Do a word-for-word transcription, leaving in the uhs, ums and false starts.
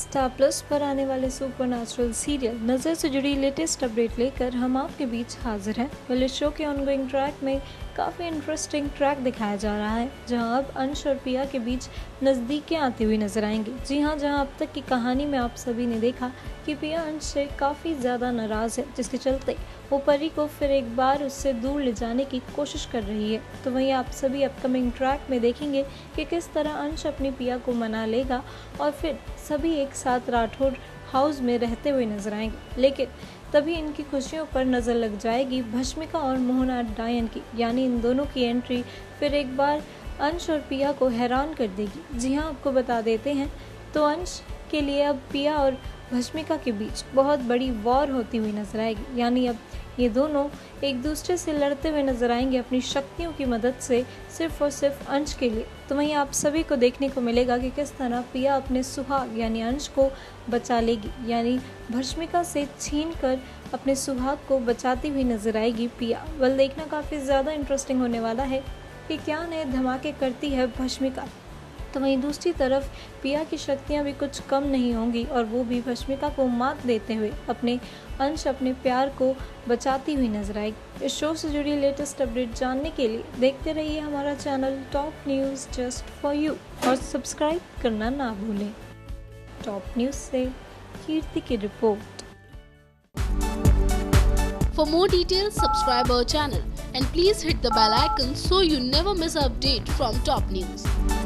Star Plus पर आने वाले सुपर नेचुरल सीरियल नज़र से जुड़ी लेटेस्ट अपडेट लेकर हम आपके बीच हाजिर हैं। वाले शो के ऑनगोइंग ट्रैक में काफ़ी इंटरेस्टिंग ट्रैक दिखाया जा रहा है, जहां अब अंश और पिया के बीच नज़दीकें आती हुई नजर आएंगी। जी हां, जहां अब तक की कहानी में आप सभी ने देखा कि पिया अंश से काफ़ी ज़्यादा नाराज़ है, जिसके चलते वो परी को फिर एक बार उससे दूर ले जाने की कोशिश कर रही है। तो वहीं आप सभी अपकमिंग ट्रैक में देखेंगे कि किस तरह अंश अपनी पिया को मना लेगा और फिर सभी एक साथ राठौड़ हाउस में रहते हुए नजर आएंगे। लेकिन तभी इनकी खुशियों पर नज़र लग जाएगी भस्मिका और मोहना डायन की, यानी इन दोनों की एंट्री फिर एक बार अंश और पिया को हैरान कर देगी। जी हाँ, आपको बता देते हैं तो अंश के लिए अब पिया और भस्मिका के बीच बहुत बड़ी वॉर होती हुई नजर आएगी, यानी अब ये दोनों एक दूसरे से लड़ते हुए नजर आएंगे अपनी शक्तियों की मदद से, सिर्फ और सिर्फ अंश के लिए। तो वहीं आप सभी को देखने को मिलेगा कि किस तरह पिया अपने सुहाग यानी अंश को बचा लेगी, यानी भस्मिका से छीन कर अपने सुहाग को बचाती हुई नजर आएगी पिया। वल देखना काफ़ी ज़्यादा इंटरेस्टिंग होने वाला है कि क्या नए धमाके करती है भस्मिका। तो वहीं दूसरी तरफ पिया की शक्तियां भी कुछ कम नहीं होंगी और वो भी भस्मिका को मात देते हुए अपने अंश अपने प्यार को बचाती हुई नजर आएगी। इस शो से जुड़ी लेटेस्ट अपडेट जानने के लिए देखते रहिए हमारा channel Top News just for you और सब्सक्राइब करना ना भूलें। टॉप न्यूज़ से कीर्ति की report. For more details subscribe our channel and please hit the bell icon so you never miss update from top news.